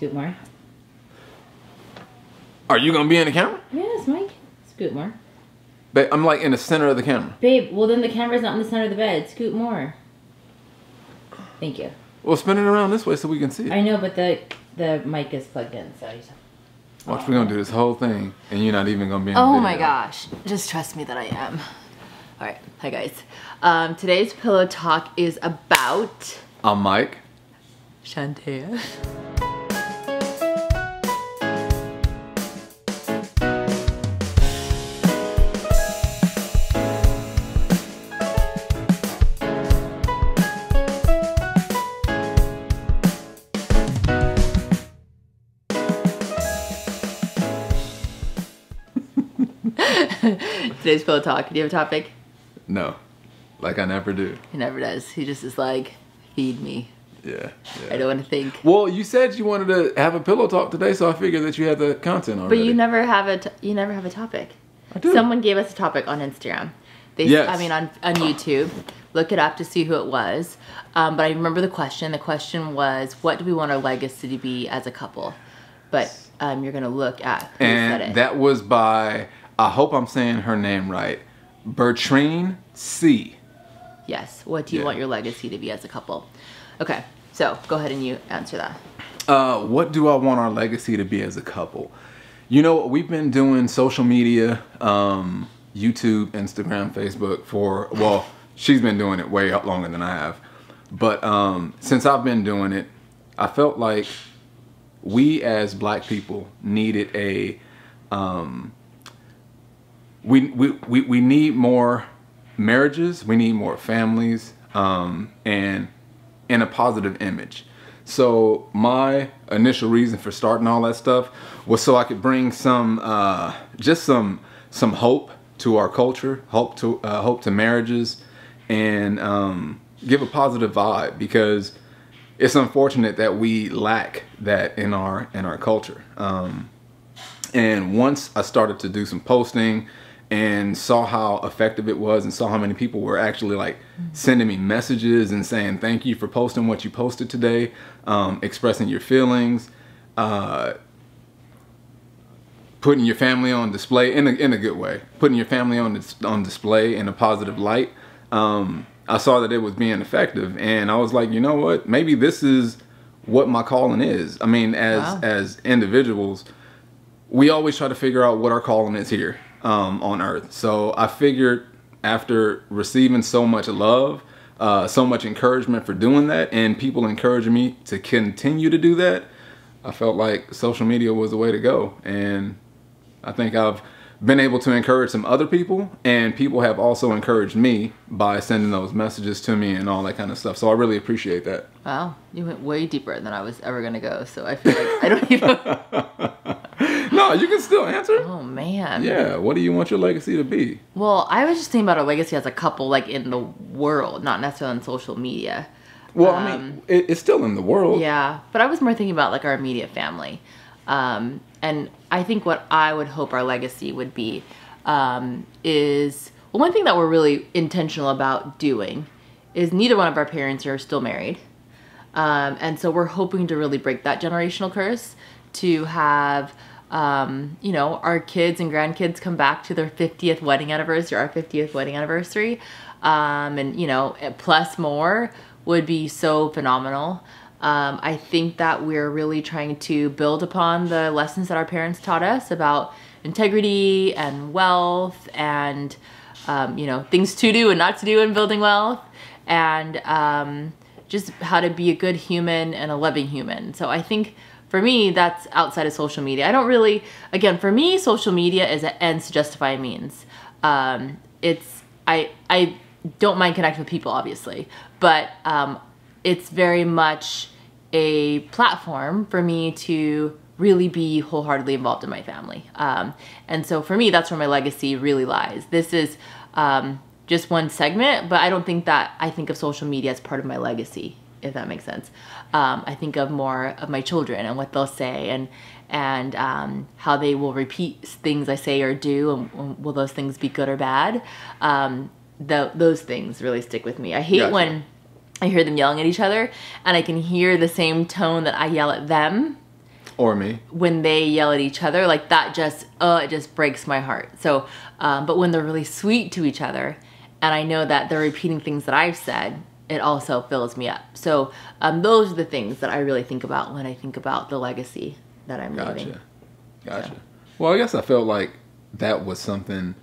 Scoot more. Are you gonna be in the camera? Yes, Mike. Scoot more. Babe, I'm like in the center of the camera. Babe, well then the camera's not in the center of the bed. Scoot more. Thank you. Well, spin it around this way so we can see it. I know, but the mic is plugged in, so. Watch, we're gonna do this whole thing, and you're not even gonna be in the video. Oh my gosh. Just trust me that I am. All right, hi guys. Today's Pillow Talk is about... I'm Mike. Shantea. Today's Pillow Talk. Do you have a topic? No. Like I never do. He never does. He just is like, feed me. Yeah. I don't want to think. Well, you said you wanted to have a pillow talk today, so I figured that you had the content already. But you never have a topic. I do. Someone gave us a topic on Instagram. I mean on YouTube. Look it up to see who it was. But I remember the question. The question was, what do we want our legacy to be as a couple? But you're going to look at who said it. And that was by... I hope I'm saying her name right. Bertrine C. Yes. What do you want your legacy to be as a couple? Okay. So go ahead and you answer that. What do I want our legacy to be as a couple? You know, we've been doing social media, YouTube, Instagram, Facebook for, well, she's been doing it way longer than I have. But since I've been doing it, I felt like we as black people needed a... We need more marriages, we need more families, and in a positive image. So my initial reason for starting all that stuff was so I could bring some, just some hope to our culture, hope to marriages, and give a positive vibe, because it's unfortunate that we lack that in our culture. And once I started to do some posting and saw how effective it was and saw how many people were actually like sending me messages and saying, thank you for posting what you posted today, expressing your feelings, putting your family on display in a good way, putting your family on display in a positive light. I saw that it was being effective, and I was like, you know what, maybe this is what my calling is. I mean, as individuals, we always try to figure out what our calling is here on earth. So I figured after receiving so much love, so much encouragement for doing that, and people encouraging me to continue to do that, I felt like social media was the way to go. And I think I've been able to encourage some other people, and people have also encouraged me by sending those messages to me and all that kind of stuff. So I really appreciate that. Wow, you went way deeper than I was ever gonna go. So I feel like I don't even... No, you can still answer. Oh, man. Yeah, what do you want your legacy to be? Well, I was just thinking about our legacy as a couple, like in the world, not necessarily on social media. Well, I mean, it's still in the world. Yeah, but I was more thinking about like our immediate family. And I think what I would hope our legacy would be is, well, one thing that we're really intentional about doing is neither one of our parents are still married. And so we're hoping to really break that generational curse, to have... you know, our kids and grandkids come back to their 50th wedding anniversary, our 50th wedding anniversary, and you know, plus more would be so phenomenal. I think that we're really trying to build upon the lessons that our parents taught us about integrity and wealth and, you know, things to do and not to do in building wealth, and just how to be a good human and a loving human. So I think for me, that's outside of social media. I don't really, again, for me, social media is an ends to justify means. I don't mind connecting with people, obviously, but it's very much a platform for me to really be wholeheartedly involved in my family. And so for me, that's where my legacy really lies. This is just one segment, but I don't think that I think of social media as part of my legacy, if that makes sense. I think of more of my children and what they'll say, and how they will repeat things I say or do, and will those things be good or bad? Those things really stick with me. I hate when I hear them yelling at each other and I can hear the same tone that I yell at them or me, when they yell at each other, like that just, it just breaks my heart. So, but when they're really sweet to each other and I know that they're repeating things that I've said, it also fills me up. So those are the things that I really think about when I think about the legacy that I'm leaving. Gotcha. So. Well, I guess I felt like that was something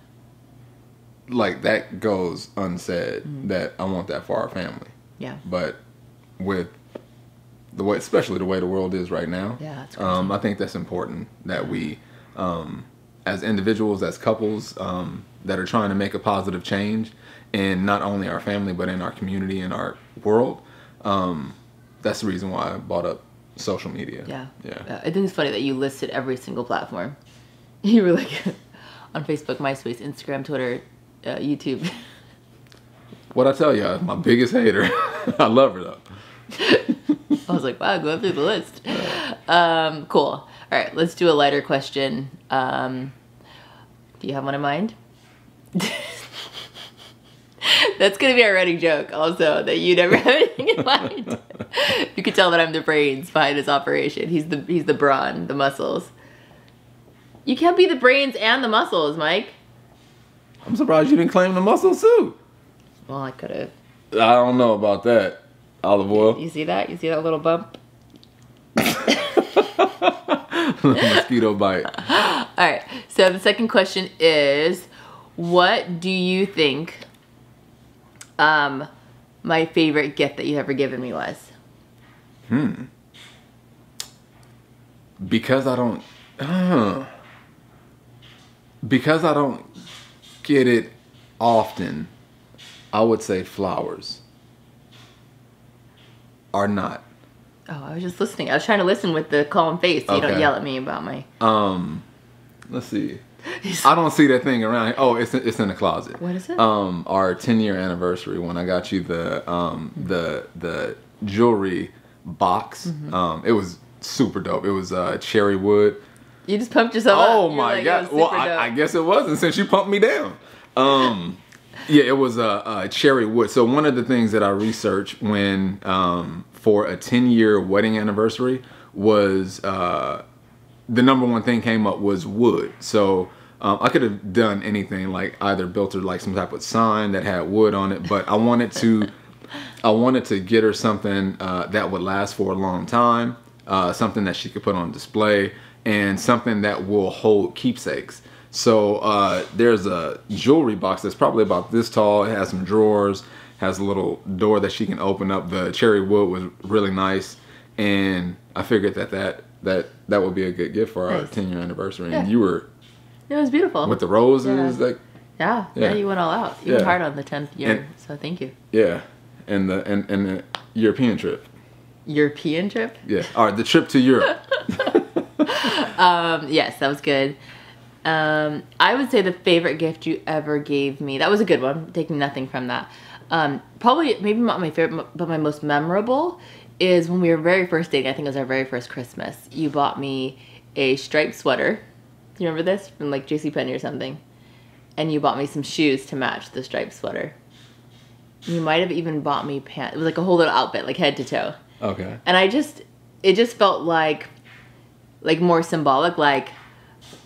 like that goes unsaid, that I want that for our family. Yeah. But with the way, especially the way the world is right now, that's crazy. I think that's important that we, as individuals, as couples, that are trying to make a positive change in not only our family, but in our community and our world. That's the reason why I brought up social media. Yeah. I think it's funny that you listed every single platform. You were like on Facebook, MySpace, Instagram, Twitter, YouTube. What I tell you, I'm my biggest hater. I love her though. I was like, wow, going through the list. Cool. All right, let's do a lighter question. Do you have one in mind? That's going to be our running joke also, that you never have anything in mind. You could tell that I'm the brains behind this operation. He's the brawn, the muscles. You can't be the brains and the muscles, Mike. I'm surprised you didn't claim the muscles too. Well, I could have. I don't know about that. Olive oil. You see that? You see that little bump? Mosquito bite. All right. So the second question is, what do you think my favorite gift that you've ever given me was? Because I don't get it often, I would say flowers. Or not. Oh, I was just listening. I was trying to listen with the calm face so you don't yell at me about my... let's see. I don't see that thing around here. Oh, it's in the closet. What is it? Our 10-year anniversary when I got you the jewelry box. It was super dope. It was cherry wood. You just pumped yourself up. Oh my God. Well, I guess it wasn't since you pumped me down. Yeah, it was a cherry wood. So one of the things that I researched when for a 10-year wedding anniversary was the number one thing came up was wood. So I could have done anything, like either built her like some type of sign that had wood on it, but I wanted to get her something that would last for a long time, something that she could put on display, and something that will hold keepsakes. So there's a jewelry box that's probably about this tall. It has some drawers, has a little door that she can open up. The cherry wood was really nice, and I figured that would be a good gift for our 10-year anniversary. Yeah. And you were... It was beautiful. With the roses. Yeah. Like, yeah, you went all out. You went hard on the 10th year, so thank you. Yeah, and the European trip. European trip? Yeah, all right, the trip to Europe. Yes, that was good. I would say the favorite gift you ever gave me, that was a good one, taking nothing from that. Probably, maybe not my favorite, but my most memorable is when we were very first dating. I think it was our very first Christmas. You bought me a striped sweater. You remember this? From like JCPenney or something. And you bought me some shoes to match the striped sweater. You might have even bought me pants. It was like a whole little outfit, like head to toe. Okay. And I just, it just felt like more symbolic, like,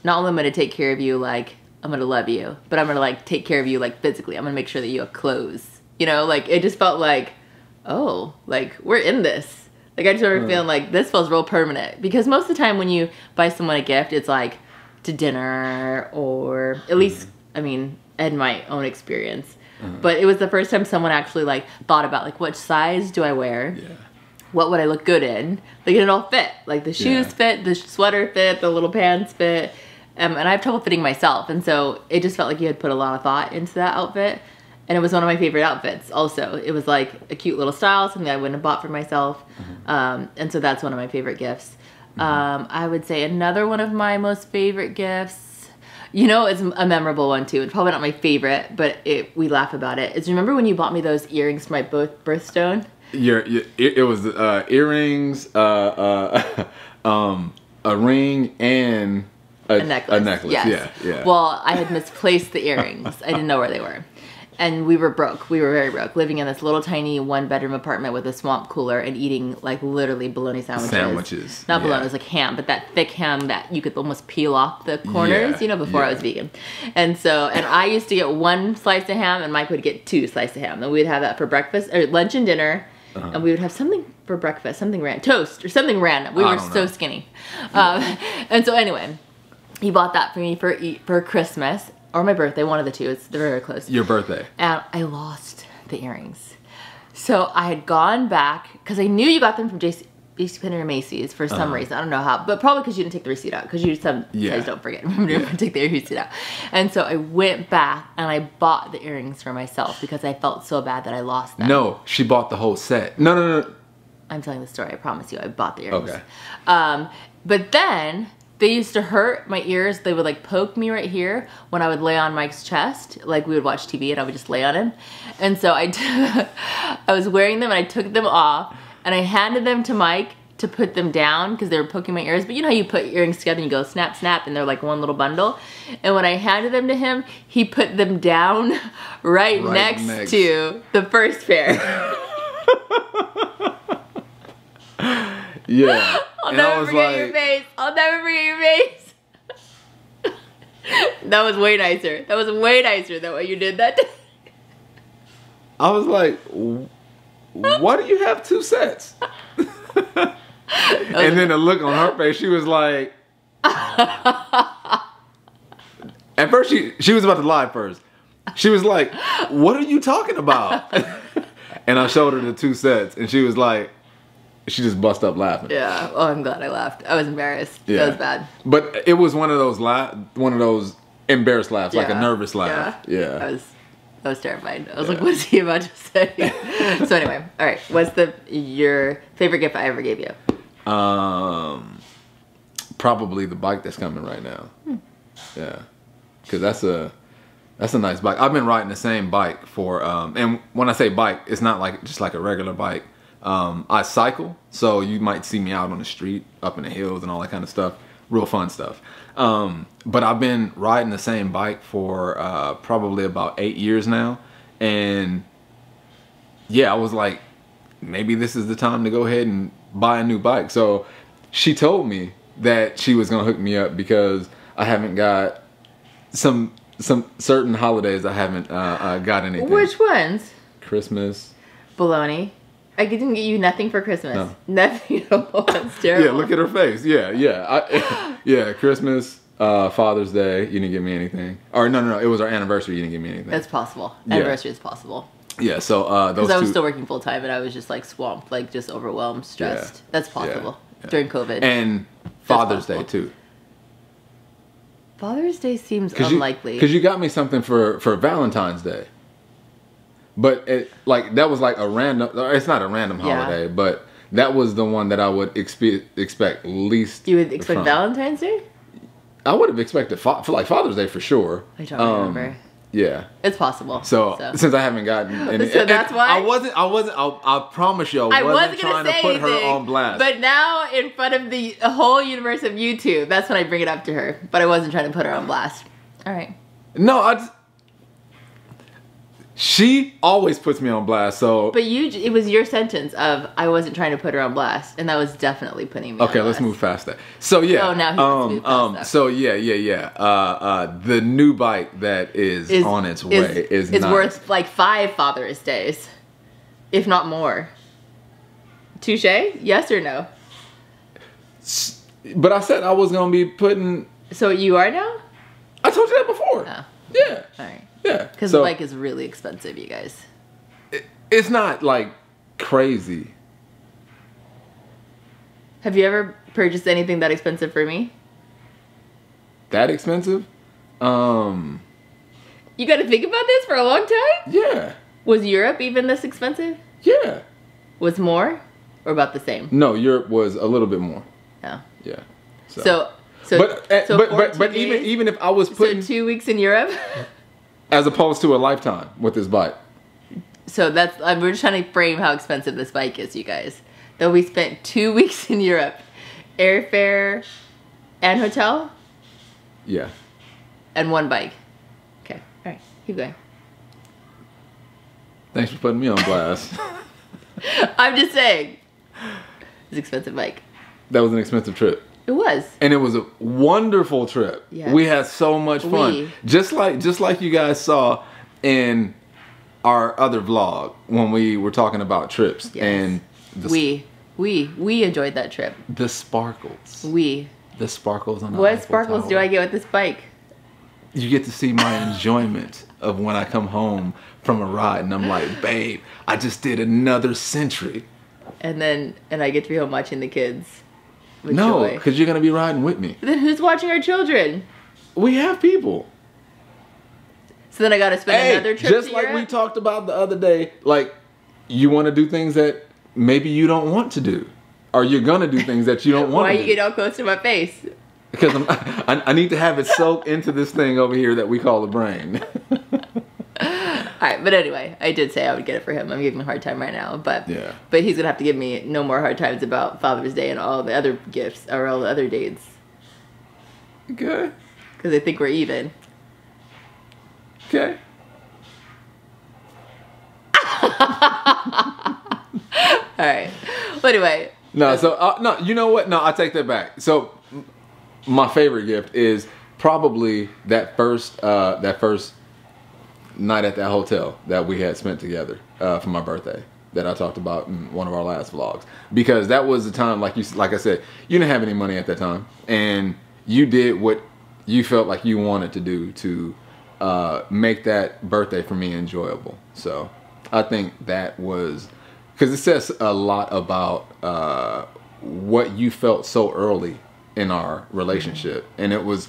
not only am I going to take care of you, like, I'm going to love you, but I'm going to, like, take care of you, like, physically. I'm going to make sure that you have clothes. You know, like, it just felt like, oh, like, we're in this. Like, I just remember feeling like this feels real permanent. Because most of the time when you buy someone a gift, it's, like, to dinner or at least, I mean, in my own experience. But it was the first time someone actually, like, thought about, like, what size do I wear? Yeah. What would I look good in? Like, it all fit. Like, the shoes fit, the sweater fit, the little pants fit. And I have trouble fitting myself, and so it just felt like you had put a lot of thought into that outfit. And it was one of my favorite outfits also. It was like a cute little style, something I wouldn't have bought for myself. And so that's one of my favorite gifts. I would say another one of my most favorite gifts, you know, it's a memorable one too. It's probably not my favorite, but we laugh about it. Is, remember when you bought me those earrings for my birthstone? It was earrings, a ring, and... A necklace, yes. Yeah, yeah. Well, I had misplaced the earrings. I didn't know where they were. And we were broke. We were very broke, living in this little tiny one-bedroom apartment with a swamp cooler and eating like literally bologna sandwiches. Not bologna, it was like ham, but that thick ham that you could almost peel off the corners, you know, before I was vegan. And so, and I used to get one slice of ham and Mike would get two slices of ham. And we'd have that for breakfast, or lunch and dinner. And we would have something for breakfast, something random, toast or something random. We were so skinny. And so anyway, he bought that for me for Christmas or my birthday, one of the two. It's very, very close. Your birthday. And I lost the earrings. So I had gone back, because I knew you got them from JCPenney or Macy's for some reason. I don't know how, but probably because you didn't take the receipt out, because you sometimes don't forget. Remember to take the receipt out. And so I went back and I bought the earrings for myself because I felt so bad that I lost them. No, she bought the whole set. No, no, no. I'm telling the story. I promise you. I bought the earrings. Okay. But then... they used to hurt my ears. They would like poke me right here when I would lay on Mike's chest. Like we would watch TV and I would just lay on him. And so I was wearing them and I took them off and I handed them to Mike to put them down because they were poking my ears. But you know how you put earrings together and you go snap, snap, and they're like one little bundle. And when I handed them to him, he put them down right next to the first pair. Yeah. I'll never forget your face. I'll never forget your face. That was way nicer. That was way nicer than what you did that day. I was like, why do you have two sets? And then the look on her face, she was like... At first, she was about to lie first. She was like, what are you talking about? And I showed her the two sets, and she was like... she just bust up laughing. Yeah. Oh, I'm glad I laughed. I was embarrassed. Yeah. That was bad. But it was one of those embarrassed laughs, like a nervous laugh. Yeah. I was terrified. I was like, what is he about to say? So anyway, all right. What's your favorite gift I ever gave you? Probably the bike that's coming right now. Yeah. Because that's a nice bike. I've been riding the same bike for and when I say bike, it's not like just like a regular bike. I cycle, so you might see me out on the street, up in the hills and all that kind of stuff. Real fun stuff. But I've been riding the same bike for probably about 8 years now. And yeah, I was like, maybe this is the time to go ahead and buy a new bike. So she told me that she was going to hook me up because I haven't got some certain holidays. I haven't got anything. Which ones? Christmas. Baloney. I didn't get you nothing for Christmas. No. Nothing at all. That's terrible. Yeah, look at her face. Yeah, yeah. Yeah, Christmas, Father's Day, you didn't give me anything. Or no, no, no, it was our anniversary, you didn't give me anything. That's possible. Anniversary is possible. Yeah, so those two. Because I was still working full time and I was just like swamped, like just overwhelmed, stressed. Yeah. That's possible. Yeah. Yeah. During COVID. And Father's Day too. Father's Day seems unlikely. Because you got me something for Valentine's Day. But that was like a random, it's not a random holiday, but that was the one that I would expect least. You would expect from. Valentine's Day? I would have expected Father's Day for sure. I don't remember. Yeah. It's possible. So since I haven't gotten any. So that's why? I promise you, I wasn't trying to put her on blast. But now in front of the whole universe of YouTube, that's when I bring it up to her. But I wasn't trying to put her on blast. All right. No, she always puts me on blast, so... But it was your sentence of, I wasn't trying to put her on blast, and that was definitely putting me on blast. Okay, let's move past that. So, yeah. Oh, now he move past that. So, yeah. The new bike that is on its way is not... It's worth, like, 5 Father's Days, if not more. Touche? Yes or no? But I said I was going to be putting... So, you are now? I told you that before. Oh. Yeah. All right. Yeah. Because the bike is really expensive, you guys. It's not, like, crazy. Have you ever purchased anything that expensive for me? That expensive? You got to think about this for a long time? Yeah. Was Europe even this expensive? Yeah. Was more? Or about the same? No, Europe was a little bit more. Oh. Yeah. So but even if I was putting... So 2 weeks in Europe? As opposed to a lifetime with this bike. So that's, we're just trying to frame how expensive this bike is, you guys. Though we spent 2 weeks in Europe, airfare and hotel? Yeah. And one bike. Okay, all right, keep going. Thanks for putting me on blast. I'm just saying. It's expensive, Mike. That was an expensive trip. It was. And it was a wonderful trip. Yes. We had so much fun. Just like you guys saw in our other vlog when we were talking about trips. Yes. And we enjoyed that trip. The sparkles. The sparkles on the What sparkles do I get with this bike? You get to see my enjoyment of when I come home from a ride and I'm like, babe, I just did another century. And I get to be home watching the kids. No, because you're going to be riding with me. Then who's watching our children? We have people. So then I got to spend another trip just to like Europe? We talked about the other day. Like, you want to do things that maybe you don't want to do. Or you're going to do things that you don't want to do. Why are you getting all close to my face? Because I need to have it soak into this thing over here that we call the brain. All right, but anyway, I did say I would get it for him. I'm giving him a hard time right now, but yeah. But he's gonna have to give me no more hard times about Father's Day and all the other gifts or all the other dates. Okay. Because I think we're even. Okay. All right. Well, anyway. No, so no, you know what? No, I take that back. So my favorite gift is probably that first night at that hotel that we had spent together for my birthday that I talked about in one of our last vlogs, because that was the time, like I said, you didn't have any money at that time and you did what you felt like you wanted to do to make that birthday for me enjoyable. So I think that was, because it says a lot about what you felt so early in our relationship. Mm-hmm. And it was,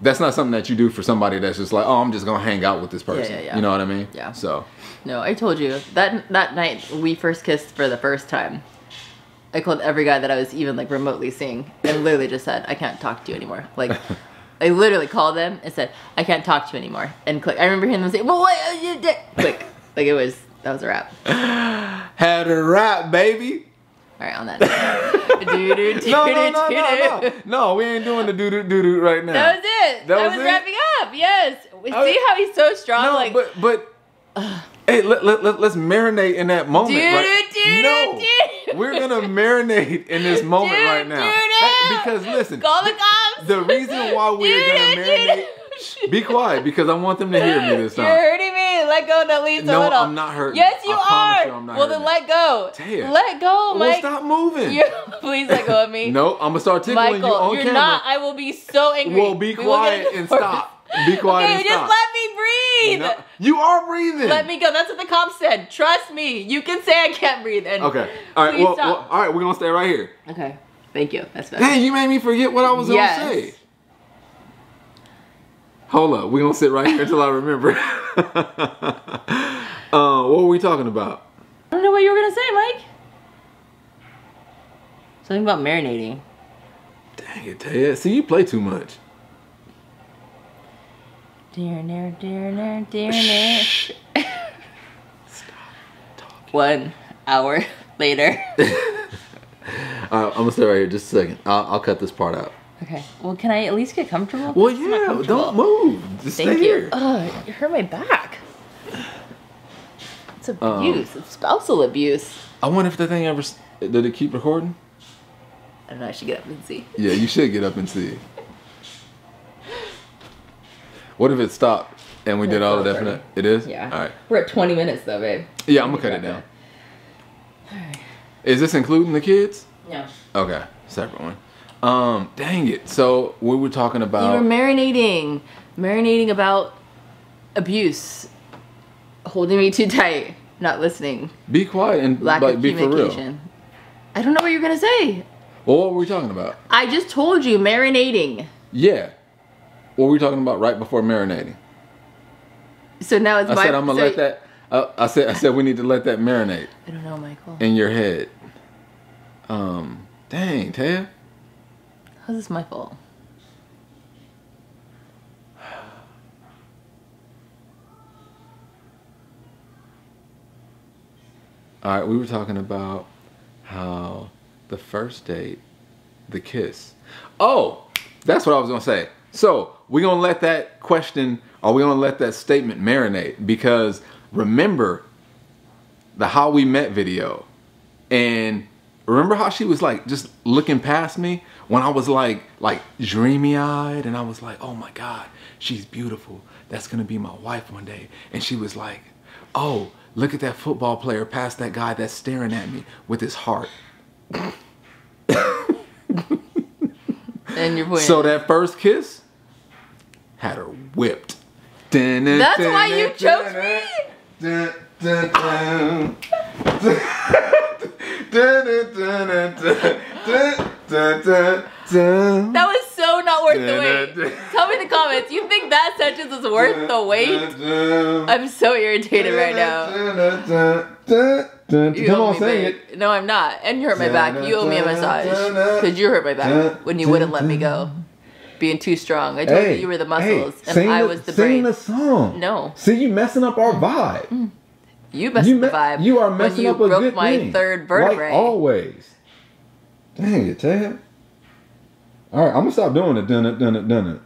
that's not something that you do for somebody that's just like, oh, I'm just gonna hang out with this person. Yeah. You know what I mean? Yeah. So. No, I told you that night we first kissed for the first time. I called every guy that I was even like remotely seeing, and literally just said, I can't talk to you anymore. Like, I literally called them and said, I can't talk to you anymore. And click. I remember hearing them say, well, what you did? Click. Like it was. That was a wrap. Had a wrap, baby. All right, on that note. No, we ain't doing the doo-doo-doo-doo right now. That was it. That was it? Wrapping up, yes. See how he's so strong? No, like, but hey, let's marinate in that moment. Doo-doo-doo-doo-doo. We're going to marinate in this moment right now. Because listen, call the cops. The reason why we're going to marinate. Be quiet, because I want them to hear me this time. You're hurting me. Let go, at least a little. No, I'm not hurting. Yes, you are. You, I'm not hurting. Then let go. Damn. Let go, Mike. Well, stop moving. Please let go of me. No, I'm gonna start tickling Michael, you on camera. You're not. I will be so angry. Well, be quiet and stop. Be quiet and stop. Okay, just let me breathe. No, you are breathing. Let me go. That's what the cops said. Trust me. You can say I can't breathe. And okay. All right. Well, all right. We're gonna stay right here. Okay. Thank you. That's better. Hey, you made me forget what I was gonna say. Hold up, we're gonna sit right here until I remember. What were we talking about? I don't know what you were gonna say, Mike. Something about marinating. Dang it, Taya. See, you play too much. Dear, stop talking. 1 hour later. All right, I'm gonna stay right here just a second. I'll cut this part out. Okay. Well, can I at least get comfortable? Well, yeah. Comfortable. Don't move. Just stay here. Ugh, you hurt my back. It's abuse. It's spousal abuse. I wonder if the thing ever... Did it keep recording? I don't know. I should get up and see. Yeah, you should get up and see. What if it stopped and we did all of that for that? It is? Yeah. All right. We're at 20 minutes, though, babe. Yeah, I'm going to cut it down. All right. Is this including the kids? No. Okay. Separate one. Dang it. So we were talking about... You were marinating. Marinating about abuse. Holding me too tight. Not listening. Be quiet and lack of communication. I don't know what you're going to say. Well, what were we talking about? I just told you. Marinating. Yeah. What were we talking about right before marinating? So now it's my... I said I'm going to let that... I said we need to let that marinate. I don't know, Michael. In your head. Dang, Taya. How's this my fault? All right, we were talking about how the first date, the kiss. Oh, that's what I was gonna say. So we're gonna let that question, or we're gonna let that statement marinate, because remember, the how we met video. And remember how she was like just looking past me when I was like dreamy eyed, and I was like, oh my God, she's beautiful. That's gonna be my wife one day. And she was like, oh, look at that football player past that guy that's staring at me with his heart. And you're winning. So that first kiss had her whipped. Dun, dun, that's dun, why dun, you dun, chose dun, me? Dun, dun, dun, dun. That was so not worth the wait. Tell me in the comments, you think that sentence is worth the wait? I'm so irritated right now. You come on, sing it. No, I'm not. And you hurt my back. You owe me a massage. Because you hurt my back when you wouldn't let me go. Being too strong. I told you you were the muscles and I was the brain. Sing the song. No. See, you messing up our vibe. You messed up the vibe. You are messing up a good thing. You broke my third vertebrae. Like always. Dang it, Ted. All right, I'm going to stop doing it. Done it.